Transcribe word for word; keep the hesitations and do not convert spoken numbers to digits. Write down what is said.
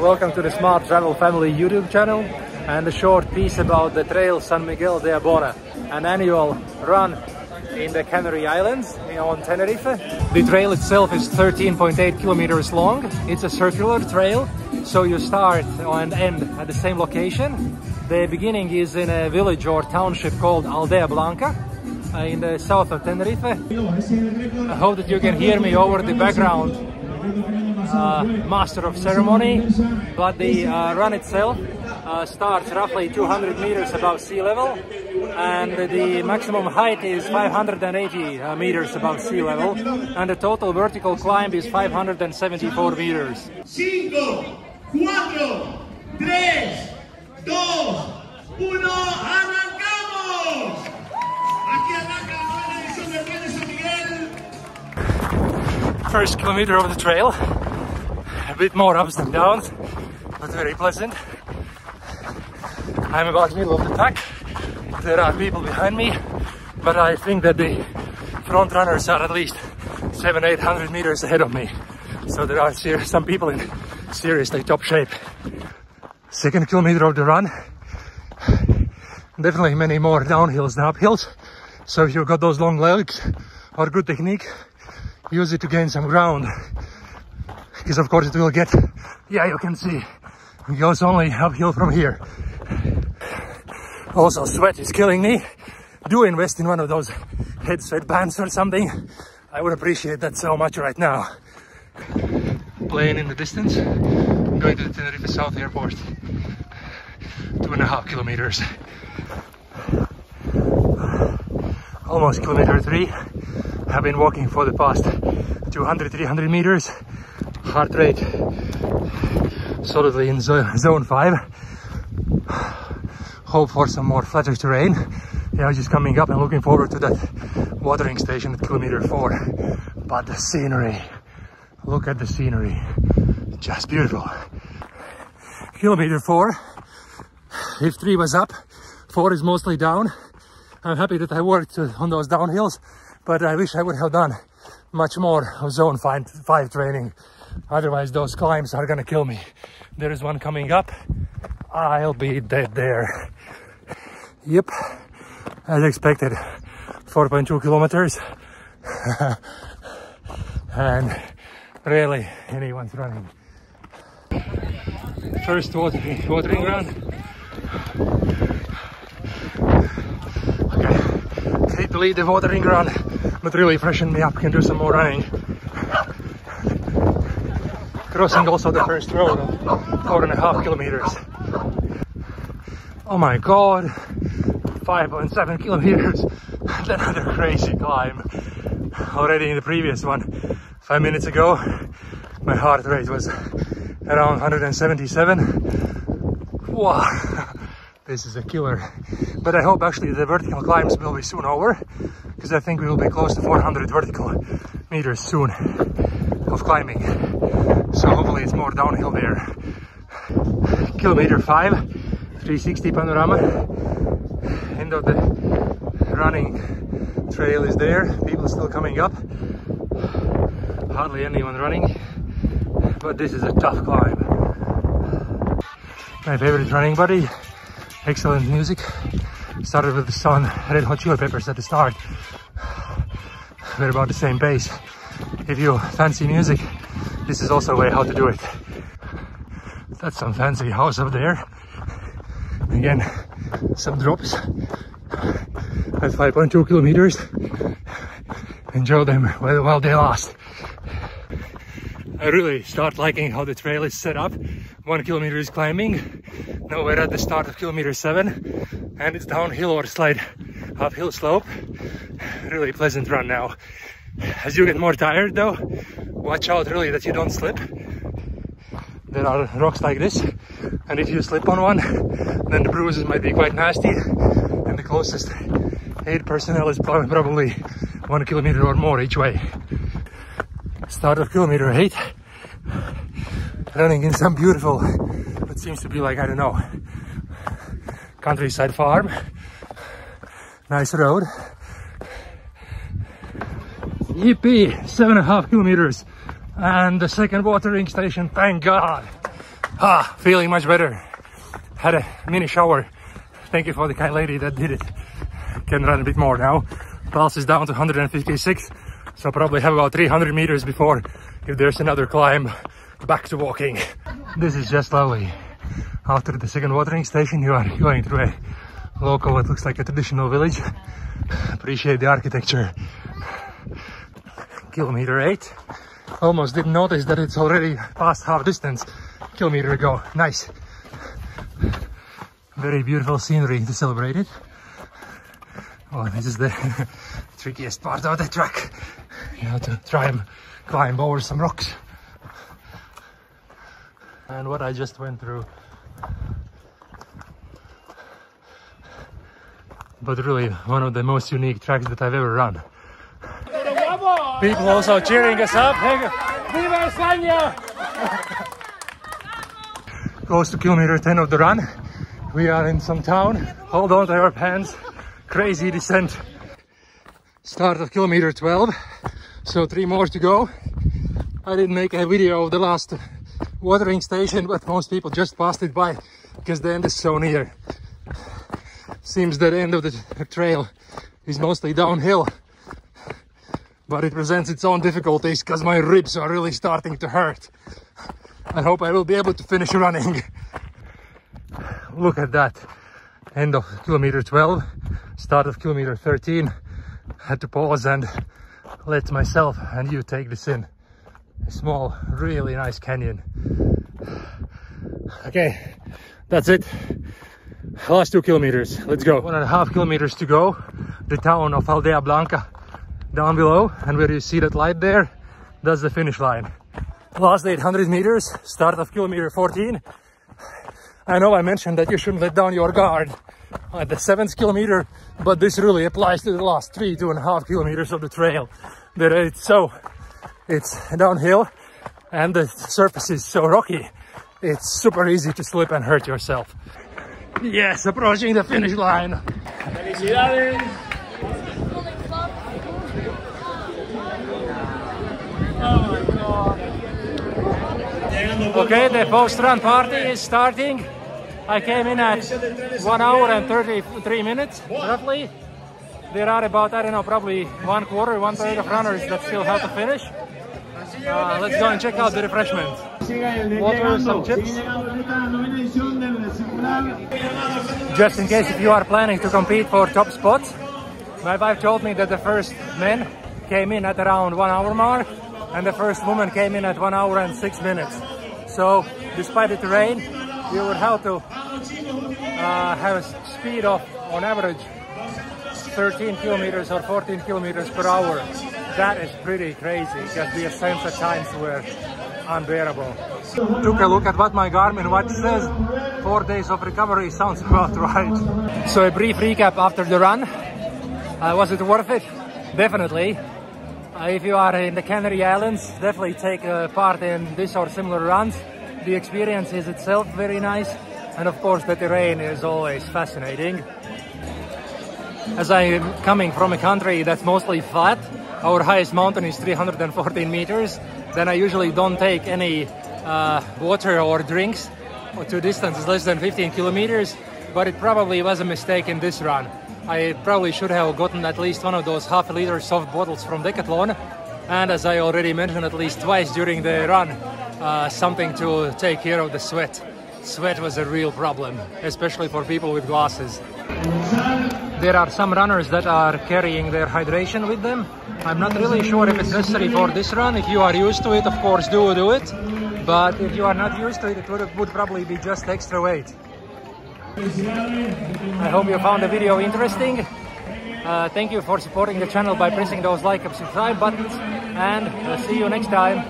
Welcome to the Smart Travel Family YouTube channel and a short piece about the trail San Miguel de Abona, an annual run in the Canary Islands on Tenerife. The trail itself is thirteen point eight kilometers long. It's a circular trail, so you start and end at the same location. The beginning is in a village or township called Aldea Blanca uh, in the south of Tenerife. I hope that you can hear me over the background. Uh, master of ceremony, but the uh, run itself uh, starts roughly two hundred meters above sea level, and the maximum height is five hundred eighty meters above sea level, and the total vertical climb is five hundred seventy-four meters. Cinco, cuatro, tres, dos, uno, arrancamos! Aquí arranca la buena edición del Valle de San Miguel. First kilometer of the trail. A bit more ups and downs, but very pleasant. I'm about middle of the pack. There are people behind me, but I think that the front runners are at least seven, eight hundred meters ahead of me. So there are ser some people in seriously top shape. Second kilometer of the run. Definitely many more downhills than uphills. So if you've got those long legs or good technique, use it to gain some ground. Because of course it will get, yeah, you can see, it goes only uphill from here. Also sweat is killing me. Do invest in one of those head sweat bands or something. I would appreciate that so much right now. Plane in the distance, going to the Tenerife South Airport. Two and a half kilometers. Almost kilometer three. I've been walking for the past two hundred, three hundred meters. Heart rate solidly in zone five. Hope for some more flatter terrain. Yeah, just coming up and looking forward to that watering station at kilometer four. But the scenery, look at the scenery, just beautiful. Kilometer four, if three was up, four is mostly down. I'm happy that I worked on those downhills, but I wish I would have done much more of zone five, five training. Otherwise those climbs are gonna kill me. There is one coming up. I'll be dead there. Yep, as expected, four point two kilometers. And really anyone's running. First watering, watering run. Okay, hate to lead the watering run, but really freshen me up, can do some more running. Crossing also the first road of four and a half kilometers. Oh my god, five point seven kilometers. Another crazy climb. Already in the previous one, five minutes ago, my heart rate was around one hundred seventy-seven. Wow, this is a killer. But I hope actually the vertical climbs will be soon over, because I think we will be close to four hundred vertical meters soon of climbing. So hopefully it's more downhill there. Kilometer five, three sixty panorama. End of the running trail is there. People still coming up. Hardly anyone running. But this is a tough climb. My favorite running buddy. Excellent music. Started with the sun, Red Hot Chili Peppers at the start. They're about the same pace. If you fancy music, this is also a way how to do it. That's some fancy house up there. Again, some drops at five point two kilometers. Enjoy them while they last. I really start liking how the trail is set up. One kilometer is climbing. Now we're at the start of kilometer seven, and it's downhill or slight uphill slope. Really pleasant run now. As you get more tired though, watch out really that you don't slip. There are rocks like this, and if you slip on one, then the bruises might be quite nasty, and the closest aid personnel is probably one kilometer or more each way. Start of kilometer eight, running in some beautiful, what seems to be like, I don't know, countryside farm, nice road. Yippee, seven and a half kilometers. And the second watering station, thank God. Ah, feeling much better. Had a mini shower. Thank you for the kind lady that did it. Can run a bit more now. Pulse is down to one hundred fifty-six. So probably have about three hundred meters before, if there's another climb, back to walking. This is just lovely. After the second watering station, you are going through a local, what looks like a traditional village. Appreciate the architecture. Kilometer eight. Almost didn't notice that it's already past half distance. Kilometer ago. Nice. Very beautiful scenery to celebrate it. Oh, this is the trickiest part of the track. You have to try and climb over some rocks. And what I just went through. But really, one of the most unique tracks that I've ever run. People also cheering us up. Viva España! Close to kilometer ten of the run. We are in some town. Hold on to your pants. Crazy descent. Start of kilometer twelve. So three more to go. I didn't make a video of the last watering station, but most people just passed it by because the end is so near. Seems that the end of the trail is mostly downhill, but it presents its own difficulties because my ribs are really starting to hurt. I hope I will be able to finish running. Look at that. End of kilometer twelve, start of kilometer thirteen. Had to pause and let myself and you take this in. A small, really nice canyon. Okay, that's it. Last two kilometers, let's go. One and a half kilometers to go. The town of Aldea Blanca down below, and where you see that light there, that's the finish line. Last eight hundred meters, start of kilometer fourteen. I know I mentioned that you shouldn't let down your guard at the seventh kilometer, but this really applies to the last three, two and a half kilometers of the trail. That it's so, it's downhill and the surface is so rocky, it's super easy to slip and hurt yourself. Yes, approaching the finish line. Felicidades! Oh my God. Okay, the post-run party is starting. I came in at one hour and thirty-three minutes, roughly. There are about, I don't know, probably one quarter, one third of runners that still have to finish. Uh, let's go and check out the refreshments. What were some tips? Just in case if you are planning to compete for top spots, my wife told me that the first men came in at around one hour mark and the first woman came in at one hour and six minutes. So, despite the terrain, you would have to uh, have a speed of, on average, thirteen kilometers or fourteen kilometers per hour. That is pretty crazy, because the ascents at times were unbearable. Took a look at what my Garmin watch says. Four days of recovery sounds about right. So a brief recap after the run. Uh, was it worth it? Definitely. Uh, if you are in the Canary Islands, definitely take uh, part in this or similar runs. The experience is itself very nice, and of course the terrain is always fascinating. As I am coming from a country that's mostly flat, our highest mountain is three hundred fourteen meters, then I usually don't take any uh, water or drinks to distances less than fifteen kilometers, but it probably was a mistake in this run. I probably should have gotten at least one of those half a liter soft bottles from Decathlon, and as I already mentioned at least twice during the run, uh, something to take care of the sweat. Sweat was a real problem, especially for people with glasses. There are some runners that are carrying their hydration with them. I'm not really sure if it's necessary for this run. If you are used to it, of course, do do it. But if you are not used to it, it would, would probably be just extra weight. I hope you found the video interesting. Uh, thank you for supporting the channel by pressing those like and subscribe buttons. And I'll see you next time.